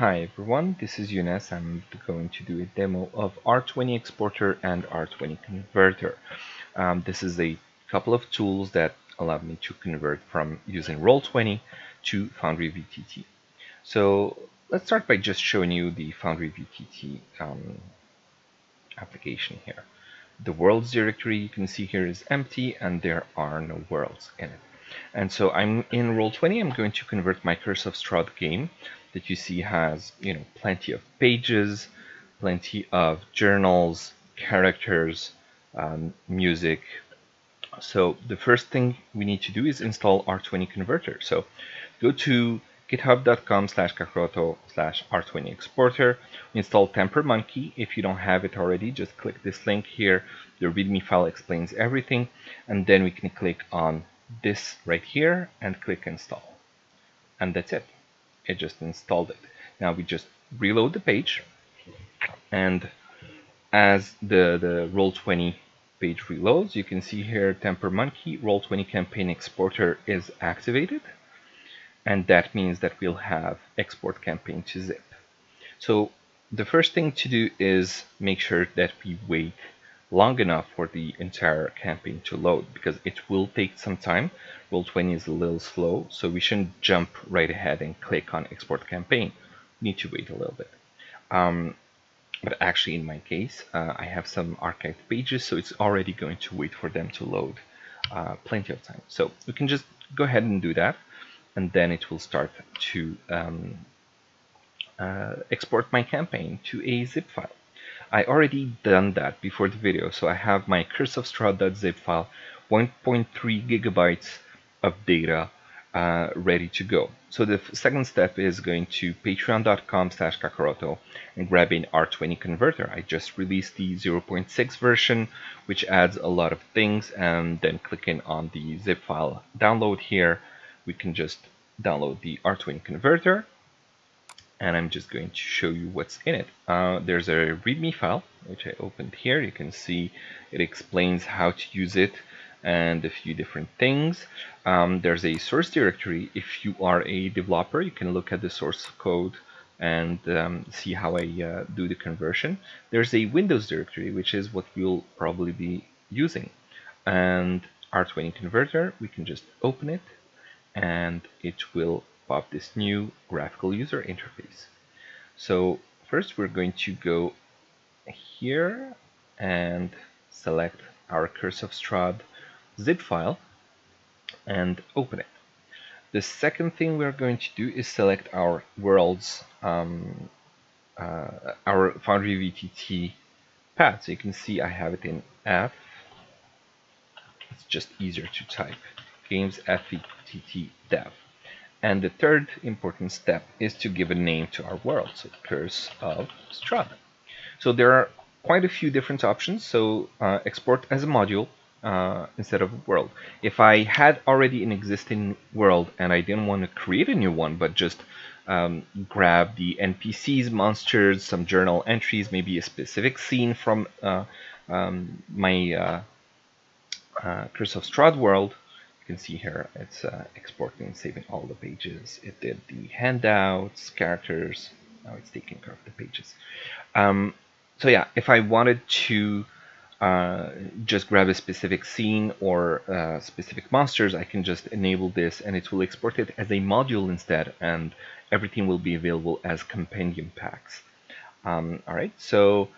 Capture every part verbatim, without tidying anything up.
Hi everyone, this is Younes. I'm going to do a demo of R twenty Exporter and R twenty Converter. Um, this is a couple of tools that allow me to convert from using Roll twenty to Foundry V T T. So let's start by just showing you the Foundry V T T um, application here. The worlds directory you can see here is empty and there are no worlds in it. And so I'm in Roll twenty, I'm going to convert my Curse of Strahd game that you see has, you know, plenty of pages, plenty of journals, characters, um, music. So the first thing we need to do is install R twenty Converter. So go to github.com slash kakaroto slash R twenty Exporter, install TamperMonkey. If you don't have it already, just click this link here. The readme file explains everything. And then we can click on this right here and click install. And that's it. It just installed it. Now we just reload the page, and as the, the Roll twenty page reloads, you can see here TamperMonkey Roll twenty Campaign Exporter is activated, and that means that we'll have export campaign to zip. So the first thing to do is make sure that we wait long enough for the entire campaign to load, because it will take some time. Roll twenty is a little slow, so we shouldn't jump right ahead and click on export campaign. We need to wait a little bit. Um, but actually in my case, uh, I have some archived pages, so it's already going to wait for them to load uh, plenty of time. So we can just go ahead and do that, and then it will start to um, uh, export my campaign to a zip file. I already done that before the video, so I have my Curse of Strahd.zip file, one point three gigabytes of data uh, ready to go. So the second step is going to patreon.com slash kakaroto and grabbing R twenty Converter. I just released the zero point six version, which adds a lot of things, and then clicking on the zip file download here, we can just download the R twenty Converter. And I'm just going to show you what's in it. Uh, there's a readme file, which I opened here. You can see it explains how to use it and a few different things. Um, there's a source directory. If you are a developer, you can look at the source code and um, see how I uh, do the conversion. There's a Windows directory, which is what we'll probably be using. And R twenty Converter, we can just open it and it will of this new graphical user interface. So first we're going to go here and select our Curse of Strahd zip file and open it. The second thing we're going to do is select our worlds, um, uh, our Foundry V T T path. So you can see I have it in F. It's just easier to type. Games F V T T dev. And the third important step is to give a name to our world, so Curse of Strahd. So there are quite a few different options, so uh, export as a module uh, instead of a world. If I had already an existing world and I didn't want to create a new one, but just um, grab the N P Cs, monsters, some journal entries, maybe a specific scene from uh, um, my uh, uh, Curse of Strahd world, can see here it's uh, exporting, saving all the pages. It did the handouts, characters. Now it's taking care of the pages. Um, so yeah, if I wanted to uh, just grab a specific scene or uh, specific monsters, I can just enable this and it will export it as a module instead, and everything will be available as compendium packs. Um, all right, so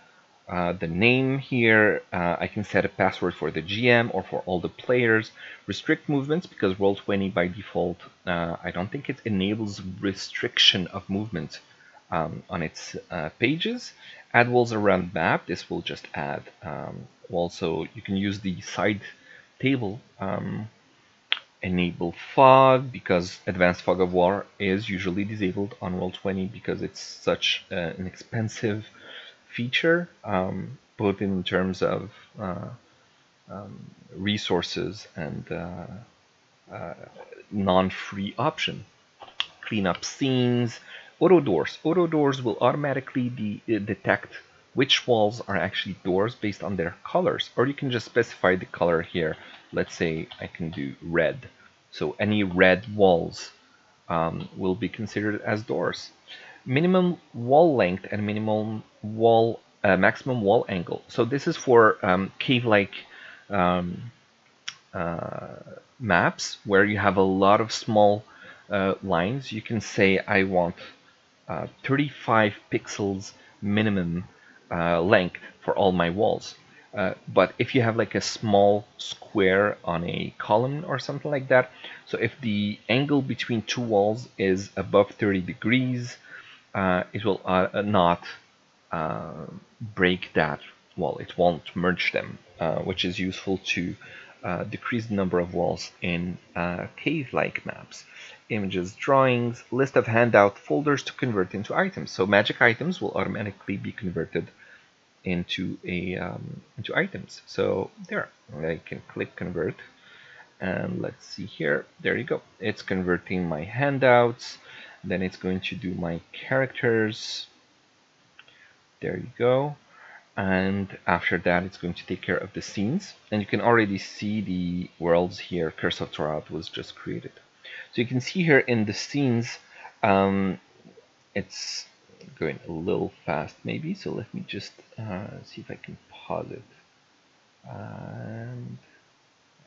Uh, the name here, uh, I can set a password for the G M or for all the players. Restrict movements, because Roll twenty by default, uh, I don't think it enables restriction of movement um, on its uh, pages. Add walls around map, this will just add. Um, also, you can use the side table. Um, enable fog, because advanced fog of war is usually disabled on Roll twenty because it's such uh, an expensive feature, um, both in terms of uh, um, resources and uh, uh, non-free option. Clean up scenes. Auto doors. Auto doors will automatically de detect which walls are actually doors based on their colors, or you can just specify the color here. Let's say I can do red. So any red walls um, will be considered as doors. minimum wall length and minimum wall uh, maximum wall angle. So this is for um, cave-like um, uh, maps where you have a lot of small uh, lines. You can say I want uh, thirty-five pixels minimum uh, length for all my walls. Uh, but if you have like a small square on a column or something like that, so if the angle between two walls is above thirty degrees, uh, it will uh, not uh, break that wall. It won't merge them, uh, which is useful to uh, decrease the number of walls in uh, cave-like maps. Images, drawings, list of handout folders to convert into items. So magic items will automatically be converted into a um, into items. So there, I can click convert, and let's see here. There you go. It's converting my handouts. Then it's going to do my characters. There you go. And after that, it's going to take care of the scenes. And you can already see the worlds here. Curse of Strahd was just created. So you can see here in the scenes, um, it's going a little fast maybe, so let me just uh, see if I can pause it, and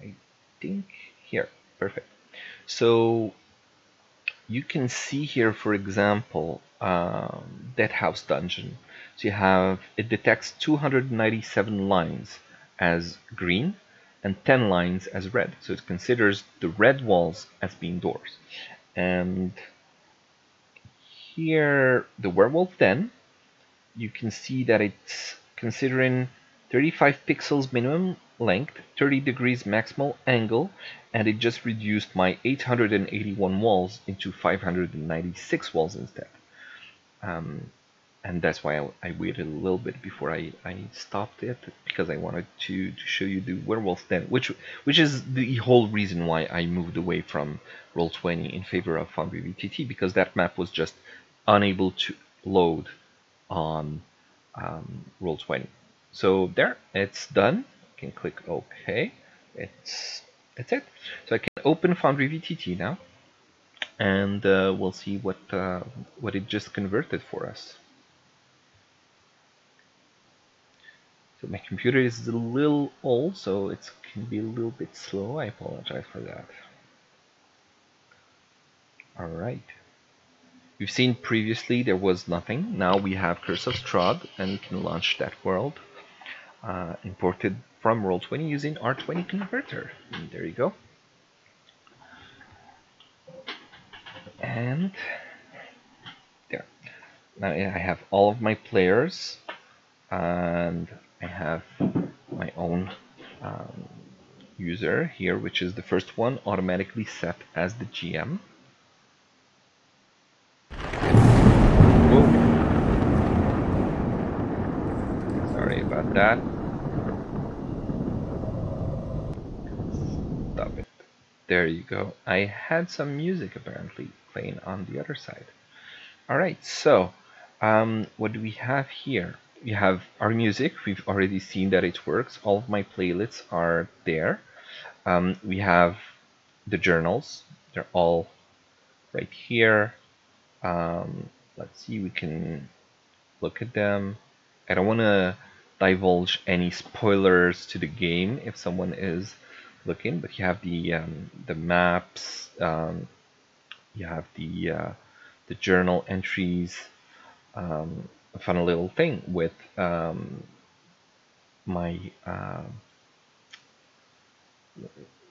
I think here, perfect. So you can see here, for example, um, Deadhouse Dungeon. So you have, it detects two hundred ninety-seven lines as green and ten lines as red, so it considers the red walls as being doors. And here, the werewolf den, you can see that it's considering thirty-five pixels minimum length, thirty degrees maximal angle, and it just reduced my eight hundred eighty-one walls into five hundred ninety-six walls instead. Um, and that's why I, I waited a little bit before I, I stopped it, because I wanted to, to show you the werewolf den, which, which is the whole reason why I moved away from Roll twenty in favor of Foundry V T T, because that map was just unable to load on um, Roll twenty. So there, it's done. I can click OK. It's that's it. So I can open Foundry V T T now, and uh, we'll see what uh, what it just converted for us. So my computer is a little old, so it can be a little bit slow. I apologize for that. All right. We've seen previously there was nothing. Now we have Curse of Strahd, and we can launch that world, uh, imported from Roll twenty using R twenty Converter. And there you go. And there. Now I have all of my players, and I have my own um, user here, which is the first one, automatically set as the G M. That. Stop it. There you go. I had some music apparently playing on the other side. Alright, so um, what do we have here? We have our music. We've already seen that it works. All of my playlists are there. Um, we have the journals. They're all right here. Um, let's see, we can look at them. I don't want to divulge any spoilers to the game if someone is looking, but you have the um, the maps, um, you have the uh, the journal entries. Um, a fun little thing with um, my uh,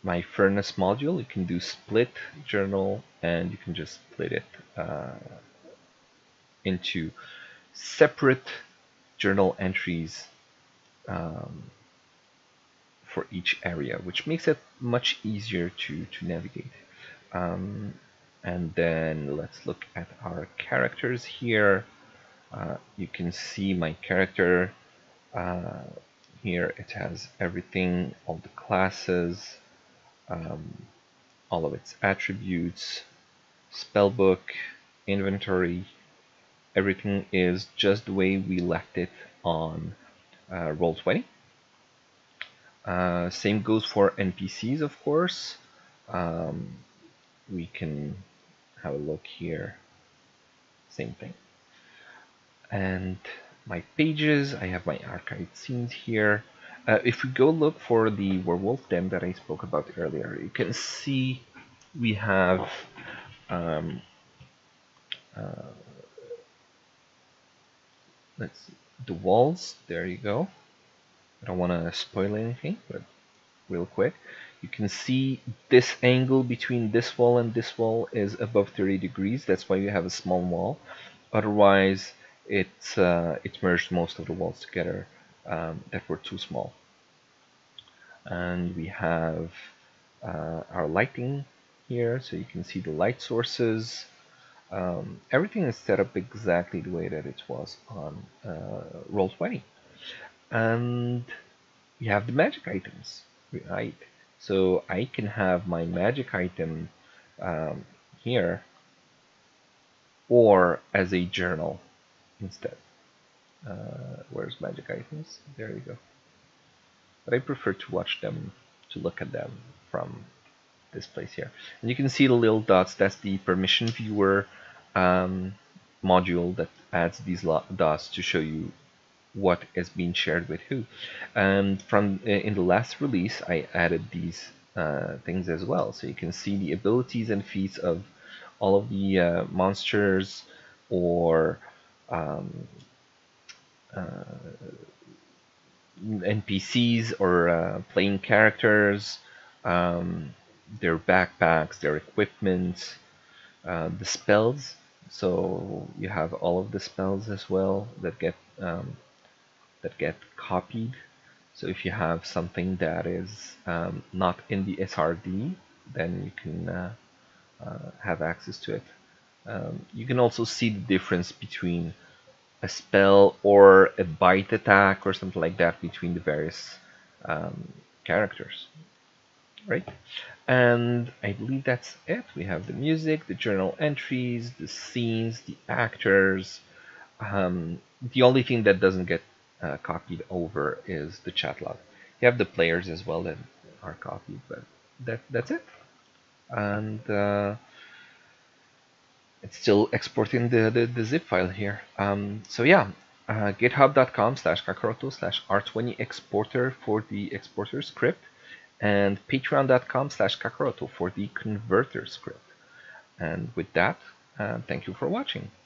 my furnace module. You can do split journal, and you can just split it uh, into separate journal entries Um, for each area, which makes it much easier to, to navigate. Um, and then let's look at our characters here. Uh, you can see my character uh, here. It has everything, all the classes, um, all of its attributes, spellbook, inventory. Everything is just the way we left it on Uh, Roll twenty. Uh, same goes for N P Cs, of course. Um, we can have a look here. Same thing. and my pages. I have my archived scenes here. Uh, if we go look for the werewolf den that I spoke about earlier, you can see we have um, uh, let's see, the walls. There you go. I don't want to spoil anything, but real quick, you can see this angle between this wall and this wall is above thirty degrees. That's why you have a small wall. Otherwise, it's uh, it merged most of the walls together um, that were too small. And we have uh, our lighting here, so you can see the light sources. Um, everything is set up exactly the way that it was on uh, Roll twenty, and we have the magic items. Right, so I can have my magic item um, here, or as a journal instead. Uh, where's magic items? There you go. But I prefer to watch them, to look at them from this place here. And you can see the little dots. That's the permission viewer um, module that adds these dots to show you what is being shared with who. And from in the last release, I added these uh, things as well, so you can see the abilities and feats of all of the uh, monsters or um, uh, N P Cs or uh, playing characters, um, their backpacks, their equipment, uh, the spells. So you have all of the spells as well that get um, that get copied. So if you have something that is um, not in the S R D, then you can uh, uh, have access to it. Um, you can also see the difference between a spell or a bite attack or something like that between the various um, characters, right? And I believe that's it. We have the music, the journal entries, the scenes, the actors. Um, the only thing that doesn't get Uh, copied over is the chat log. You have the players as well that are copied, but that that's it. And uh, it's still exporting the, the, the zip file here. Um, so yeah, uh, github.com slash kakaroto slash R twenty Exporter for the exporter script, and patreon.com slash kakaroto for the converter script. And with that, uh, thank you for watching.